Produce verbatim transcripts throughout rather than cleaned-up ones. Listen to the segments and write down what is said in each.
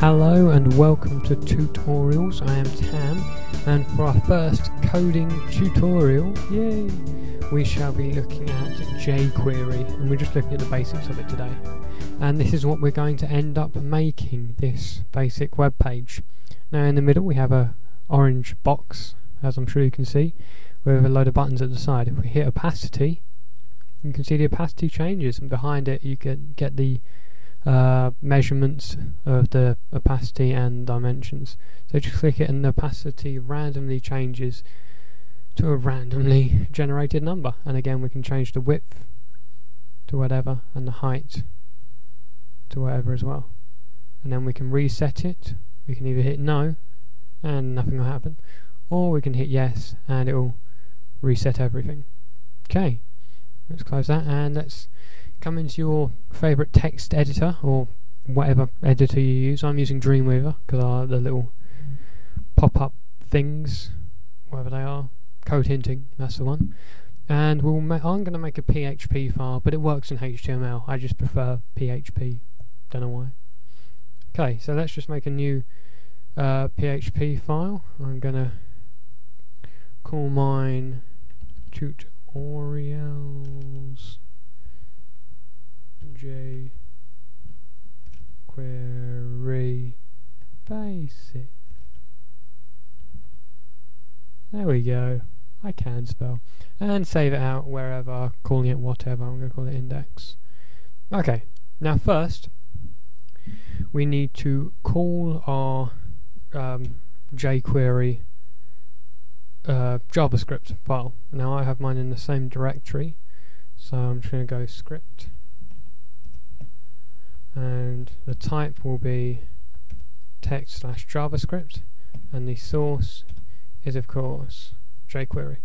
Hello and welcome to Tootorials. I am Tam, and for our first coding tutorial, yay, we shall be looking at jQuery, and we're just looking at the basics of it today. And this is what we're going to end up making, this basic web page. Now in the middle we have a orange box, as I'm sure you can see, with a load of buttons at the side. If we hit opacity, you can see the opacity changes, and behind it you can get the Uh, measurements of the opacity and dimensions. So just click it and the opacity randomly changes to a randomly generated number, and again we can change the width to whatever and the height to whatever as well, and then we can reset it. We can either hit no and nothing will happen, or we can hit yes and it will reset everything. Okay, let's close that and let's come into your favourite text editor or whatever editor you use. I'm using Dreamweaver because I like the little pop-up things, whatever they are, code hinting, that's the one. And we'll ma I'm going to make a P H P file, but it works in H T M L. I just prefer P H P, don't know why. Okay, so let's just make a new uh, P H P file. I'm going to call mine Tutorials jQuery basic. There we go. I can spell. And save it out wherever, calling it whatever. I'm going to call it index. Okay, now first we need to call our um, jQuery uh, JavaScript file. Now I have mine in the same directory, so I'm just going to go script, and the type will be text slash JavaScript, and the source is of course jQuery.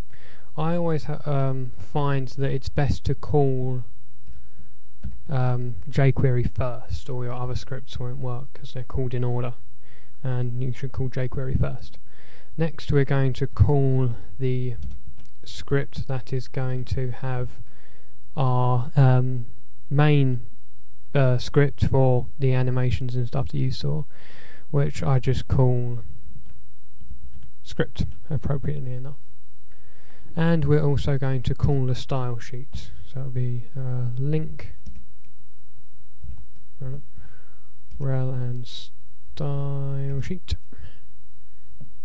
I always ha um, find that it's best to call um, jQuery first, or your other scripts won't work because they're called in order, and you should call jQuery first. Next we're going to call the script that is going to have our um, main Uh, script for the animations and stuff that you saw, which I just call script, appropriately enough. And we're also going to call the style sheet, so it'll be uh, link rel and style sheet.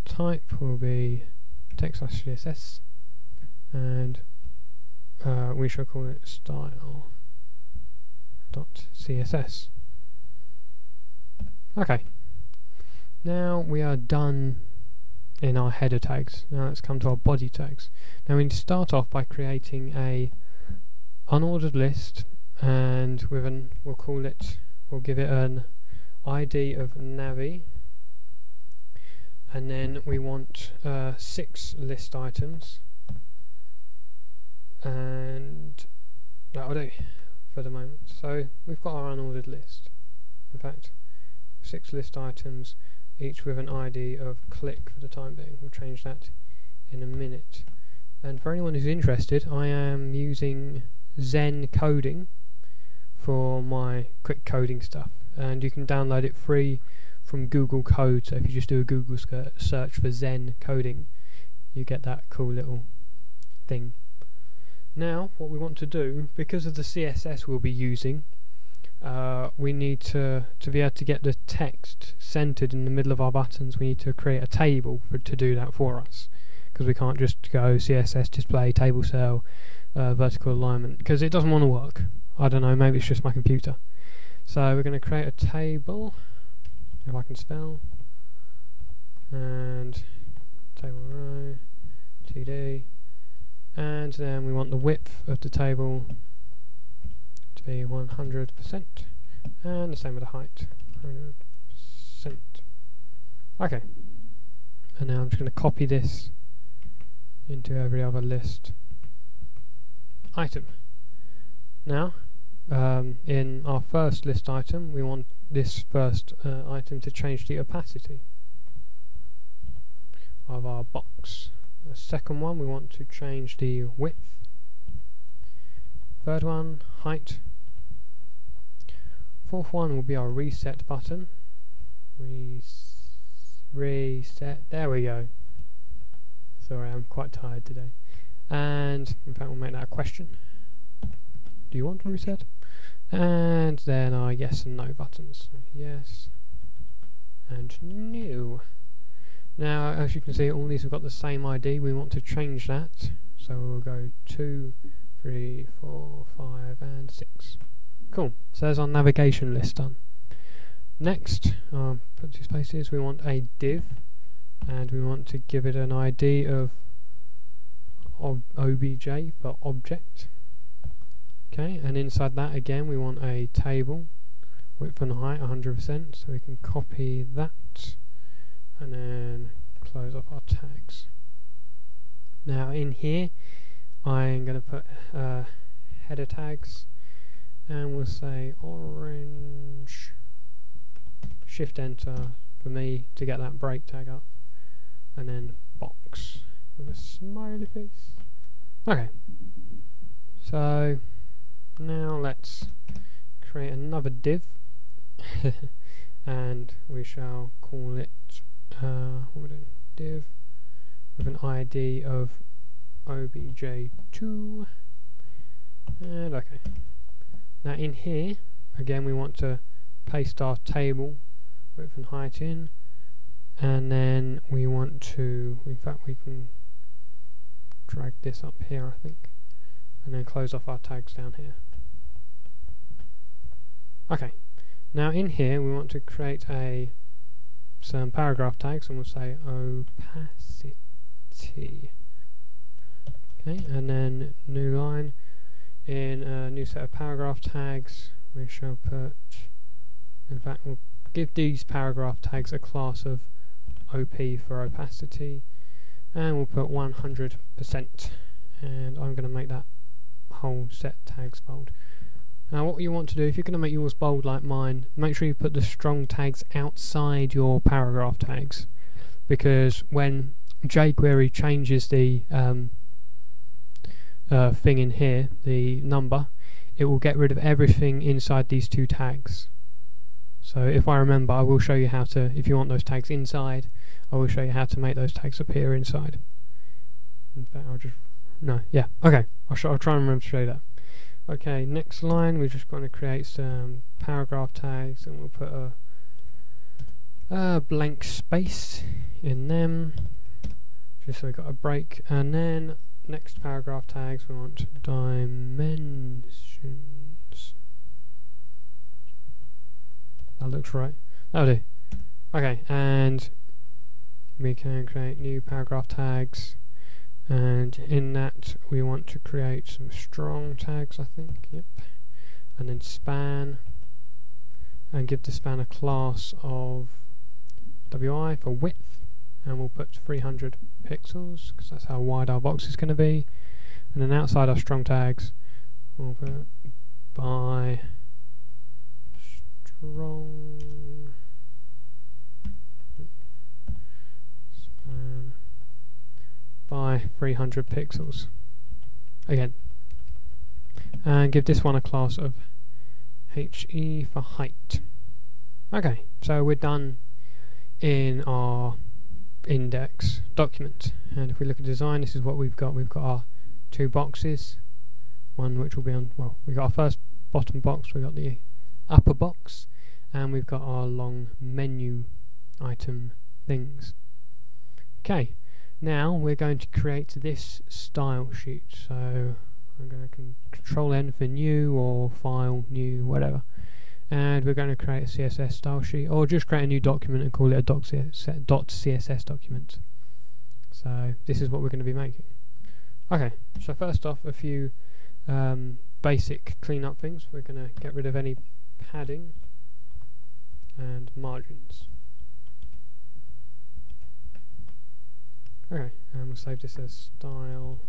Type will be text slash C S S, and uh, we shall call it style dot C S S. Okay, now we are done in our header tags. Now let's come to our body tags. Now we need to start off by creating a unordered list, and with an we'll call it we'll give it an I D of Navi, and then we want uh, six list items, and that'll do for the moment. So we've got our unordered list, in fact six list items, each with an I D of click for the time being. We'll change that in a minute. And for anyone who's interested, I am using Zen Coding for my quick coding stuff, and you can download it free from Google Code. So if you just do a Google search for Zen Coding, you get that cool little thing. Now what we want to do, because of the C S S we'll be using, uh, we need to, to be able to get the text centered in the middle of our buttons. We need to create a table for, to do that for us, because we can't just go C S S display table cell uh, vertical alignment, because it doesn't want to work. I don't know, maybe it's just my computer. So we're going to create a table, if I can spell, and table row T D, and then we want the width of the table to be one hundred percent, and the same with the height, one hundred percent. Okay, and now I'm just going to copy this into every other list item. Now um, in our first list item, we want this first uh, item to change the opacity of our box. The second one, we want to change the width. Third one, height. Fourth one will be our reset button. Reset, there we go. Sorry, I'm quite tired today. And in fact, we'll make that a question. Do you want to reset? And then our yes and no buttons. Yes and no. Now, as you can see, all these have got the same I D. We want to change that. So we'll go two, three, four, five, and six. Cool. So there's our navigation list done. Next, um, put two spaces, we want a div, and we want to give it an I D of ob obj for object. Okay, and inside that again we want a table, width and height one hundred percent, so we can copy that and then close off our tags. Now in here I'm going to put uh, header tags, and we'll say orange, shift enter for me to get that break tag up, and then box with a smiley face. Okay, so now let's create another div and we shall call it uh, what we're doing, div with an I D of obj two. And okay, now in here again we want to paste our table width and height in, and then we want to, in fact we can drag this up here I think, and then close off our tags down here. Okay, now in here we want to create a some paragraph tags, and we'll say opacity. Okay, and then new line, in a new set of paragraph tags we shall put, in fact we'll give these paragraph tags a class of O P for opacity, and we'll put one hundred percent, and I'm going to make that whole set tags bold. Now what you want to do, if you're going to make yours bold like mine, make sure you put the strong tags outside your paragraph tags, because when jQuery changes the um, uh, thing in here, the number, it will get rid of everything inside these two tags. So if I remember, I will show you how to, if you want those tags inside, I will show you how to make those tags appear inside. In fact, I'll just, no, yeah, okay, I'll, sh I'll try and remember to show you that. Okay, next line, we're just going to create some paragraph tags, and we'll put a, a blank space in them, just so we've got a break, and then next paragraph tags, we want dimensions. That looks right. That'll do. Okay, and we can create new paragraph tags, and in that we want to create some strong tags I think, yep, and then span, and give the span a class of W I for width, and we'll put three hundred pixels because that's how wide our box is going to be, and then outside our strong tags we'll put by Wrong span by three hundred pixels again, and give this one a class of H E for height. Okay, so we're done in our index document, and if we look at design, this is what we've got. We've got our two boxes, one which will be on, well, we've got our first bottom box, we've got the upper box, and we've got our long menu item things. Okay, now we're going to create this style sheet, so I'm going to control N for new, or file, new, whatever, and we're going to create a C S S style sheet, or just create a new document and call it a doc .css document. So this is what we're going to be making. Okay, so first off, a few um, basic cleanup things. We're going to get rid of any padding and margins. Okay, and we'll save this as style.